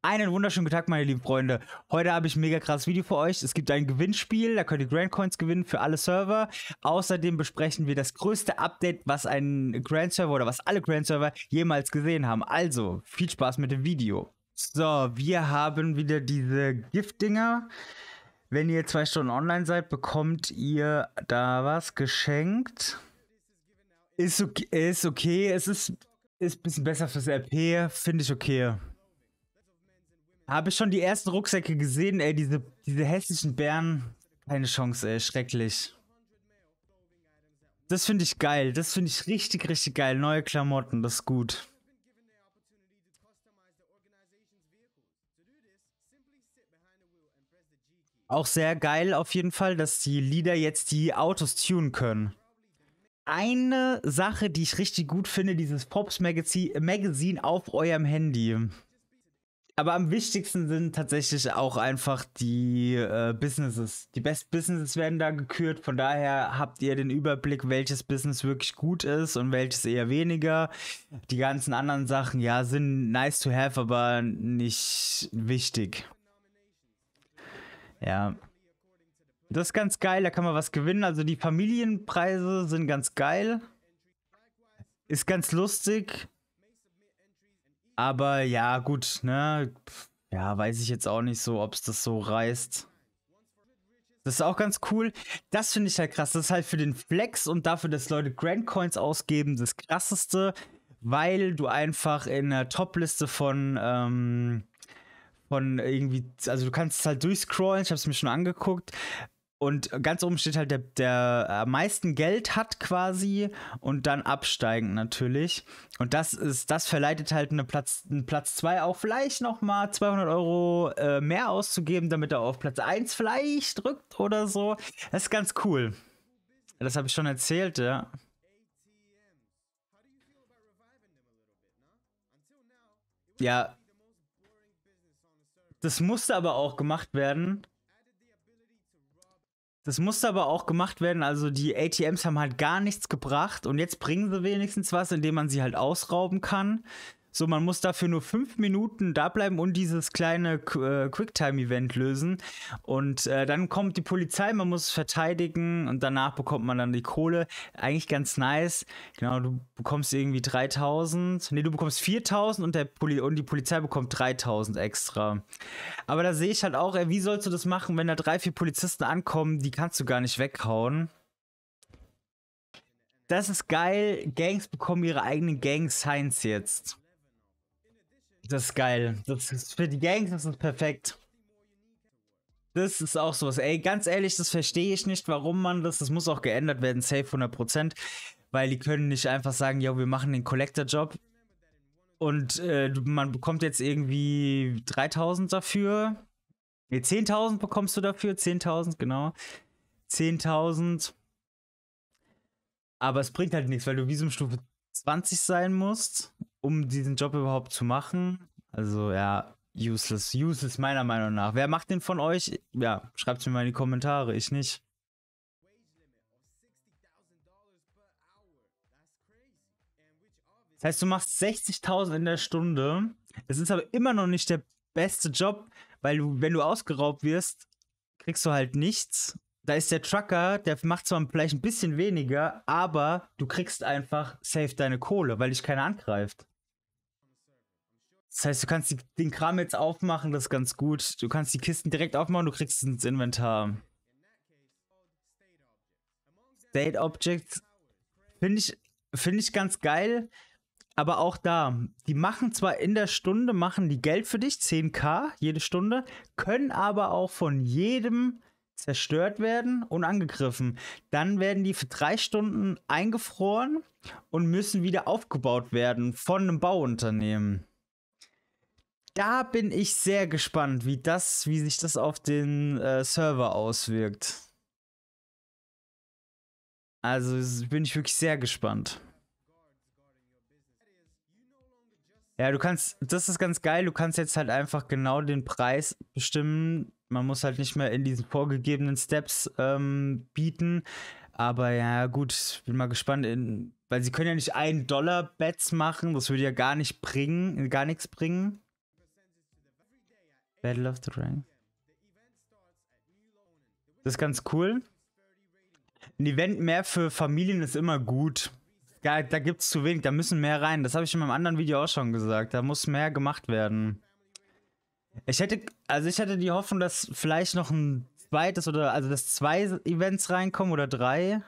Einen wunderschönen guten Tag, meine lieben Freunde. Heute habe ich ein mega krasses Video für euch. Es gibt ein Gewinnspiel, da könnt ihr Grand Coins gewinnen für alle Server. Außerdem besprechen wir das größte Update, was ein Grand Server oder was alle Grand Server jemals gesehen haben. Also, viel Spaß mit dem Video. So, wir haben wieder diese Giftdinger. Wenn ihr 2 Stunden online seid, bekommt ihr da was geschenkt. Ist okay, ist ein bisschen besser fürs RP, finde ich okay. Habe ich schon die ersten Rucksäcke gesehen, ey, diese hässlichen Bären. Keine Chance, ey, schrecklich. Das finde ich geil, das finde ich richtig, richtig geil. Neue Klamotten, das ist gut. Auch sehr geil auf jeden Fall, dass die Leader jetzt die Autos tunen können. Eine Sache, die ich richtig gut finde, dieses Pops Magazine auf eurem Handy. Aber am wichtigsten sind tatsächlich auch einfach die Businesses. Die Best Businesses werden da gekürt, von daher habt ihr den Überblick, welches Business wirklich gut ist und welches eher weniger. Die ganzen anderen Sachen, ja, sind nice to have, aber nicht wichtig. Ja. Das ist ganz geil, da kann man was gewinnen. Also die Familienpreise sind ganz geil. Ist ganz lustig. Aber ja, gut, ne? Ja, weiß ich jetzt auch nicht so, ob es das so reißt. Das ist auch ganz cool. Das finde ich halt krass. Das ist halt für den Flex und dafür, dass Leute Grand Coins ausgeben, das krasseste, weil du einfach in der Top-Liste von irgendwie, also du kannst es halt durchscrollen, ich habe es mir schon angeguckt. Und ganz oben steht halt der am meisten Geld hat quasi und dann absteigend natürlich. Und das verleitet halt einen Platz 2 auch vielleicht nochmal 200 Euro mehr auszugeben, damit er auf Platz 1 vielleicht rückt oder so. Das ist ganz cool. Das habe ich schon erzählt, ja. Ja. Das musste aber auch gemacht werden. Also die ATMs haben halt gar nichts gebracht und jetzt bringen sie wenigstens was, indem man sie halt ausrauben kann. So, man muss dafür nur 5 Minuten da bleiben und dieses kleine Quick-Time-Event lösen. Und dann kommt die Polizei, man muss es verteidigen und danach bekommt man dann die Kohle. Eigentlich ganz nice. Genau, du bekommst irgendwie 3.000. Ne, du bekommst 4.000 und die Polizei bekommt 3.000 extra. Aber da sehe ich halt auch, ey, wie sollst du das machen, wenn da 3, 4 Polizisten ankommen, die kannst du gar nicht weghauen. Das ist geil. Gangs bekommen ihre eigenen Gang-Signs jetzt. Das ist geil. Das ist für die Gangs, das ist perfekt. Das ist auch sowas. Ey, ganz ehrlich, das verstehe ich nicht, warum man das muss auch geändert werden, safe 100%, weil die können nicht einfach sagen, ja, wir machen den Collector Job und man bekommt jetzt irgendwie 3.000 dafür. Ne, 10.000 bekommst du dafür, 10.000, genau. 10.000. Aber es bringt halt nichts, weil du Visumstufe 20 sein musst, um diesen Job überhaupt zu machen. Also ja, useless. Useless meiner Meinung nach. Wer macht den von euch? Ja, schreibt es mir mal in die Kommentare. Ich nicht. Das heißt, du machst 60.000 in der Stunde. Das ist aber immer noch nicht der beste Job, weil du, wenn du ausgeraubt wirst, kriegst du halt nichts. Da ist der Trucker, der macht zwar vielleicht ein bisschen weniger, aber du kriegst einfach safe deine Kohle, weil dich keiner angreift. Das heißt, du kannst den Kram jetzt aufmachen, das ist ganz gut. Du kannst die Kisten direkt aufmachen, du kriegst es ins Inventar. State Objects finde ich ganz geil, aber auch da, die machen zwar in der Stunde, machen die Geld für dich, 10.000 jede Stunde, können aber auch von jedem zerstört werden und angegriffen. Dann werden die für 3 Stunden eingefroren und müssen wieder aufgebaut werden von einem Bauunternehmen. Da bin ich sehr gespannt, wie sich das auf den Server auswirkt. Also bin ich wirklich sehr gespannt. Ja, du kannst, das ist ganz geil, du kannst jetzt halt einfach genau den Preis bestimmen. Man muss halt nicht mehr in diesen vorgegebenen Steps bieten. Aber ja, gut, ich bin mal gespannt, weil sie können ja nicht $1-Bets machen, das würde ja gar nichts bringen. Battle of the Ring. Das ist ganz cool. Ein Event mehr für Familien ist immer gut. Da gibt es zu wenig, da müssen mehr rein. Das habe ich in meinem anderen Video auch schon gesagt. Da muss mehr gemacht werden. Ich hätte die Hoffnung, dass vielleicht noch ein zweites oder, also dass 2 Events reinkommen oder 3.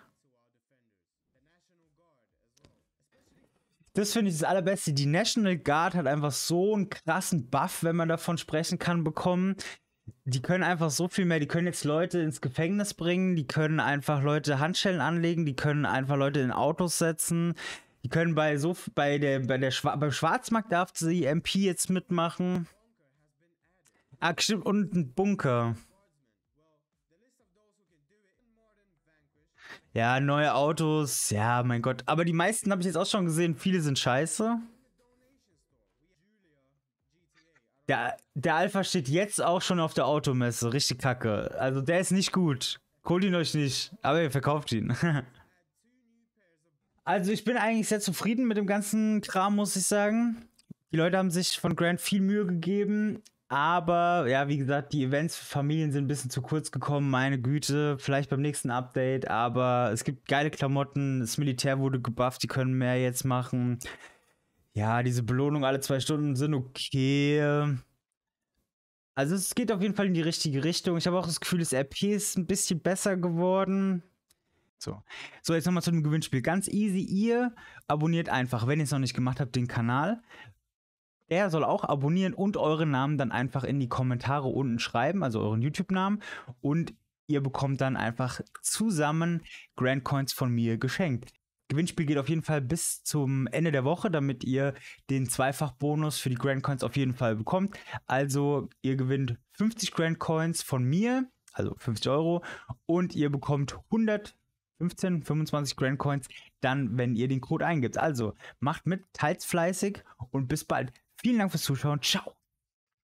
Das finde ich das Allerbeste. Die National Guard hat einfach so einen krassen Buff, wenn man davon sprechen kann, bekommen. Die können einfach so viel mehr. Die können jetzt Leute ins Gefängnis bringen. Die können einfach Leute Handschellen anlegen. Die können einfach Leute in Autos setzen. Die können beim Schwarzmarkt darf die MP jetzt mitmachen. Ah, stimmt. Und ein Bunker. Ja, neue Autos. Ja, mein Gott. Aber die meisten habe ich jetzt auch schon gesehen. Viele sind scheiße. Der Alpha steht jetzt auch schon auf der Automesse. Richtig kacke. Also der ist nicht gut. Holt ihn euch nicht. Aber ihr verkauft ihn. Also ich bin eigentlich sehr zufrieden mit dem ganzen Kram, muss ich sagen. Die Leute haben sich von Grand viel Mühe gegeben. Aber, ja, wie gesagt, die Events für Familien sind ein bisschen zu kurz gekommen, meine Güte. Vielleicht beim nächsten Update, aber es gibt geile Klamotten. Das Militär wurde gebufft, die können mehr jetzt machen. Ja, diese Belohnung alle 2 Stunden sind okay. Also es geht auf jeden Fall in die richtige Richtung. Ich habe auch das Gefühl, das RP ist ein bisschen besser geworden. So, jetzt nochmal zu dem Gewinnspiel. Ganz easy, ihr abonniert einfach, wenn ihr es noch nicht gemacht habt, den Kanal. Der soll auch abonnieren und euren Namen dann einfach in die Kommentare unten schreiben, also euren YouTube-Namen. Und ihr bekommt dann einfach zusammen Grand Coins von mir geschenkt. Gewinnspiel geht auf jeden Fall bis zum Ende der Woche, damit ihr den Zweifach-Bonus für die Grand Coins auf jeden Fall bekommt. Also ihr gewinnt 50 Grand Coins von mir, also 50 €. Und ihr bekommt 125 Grand Coins dann, wenn ihr den Code eingibt. Also macht mit, teilt's fleißig und bis bald. Vielen Dank fürs Zuschauen. Ciao.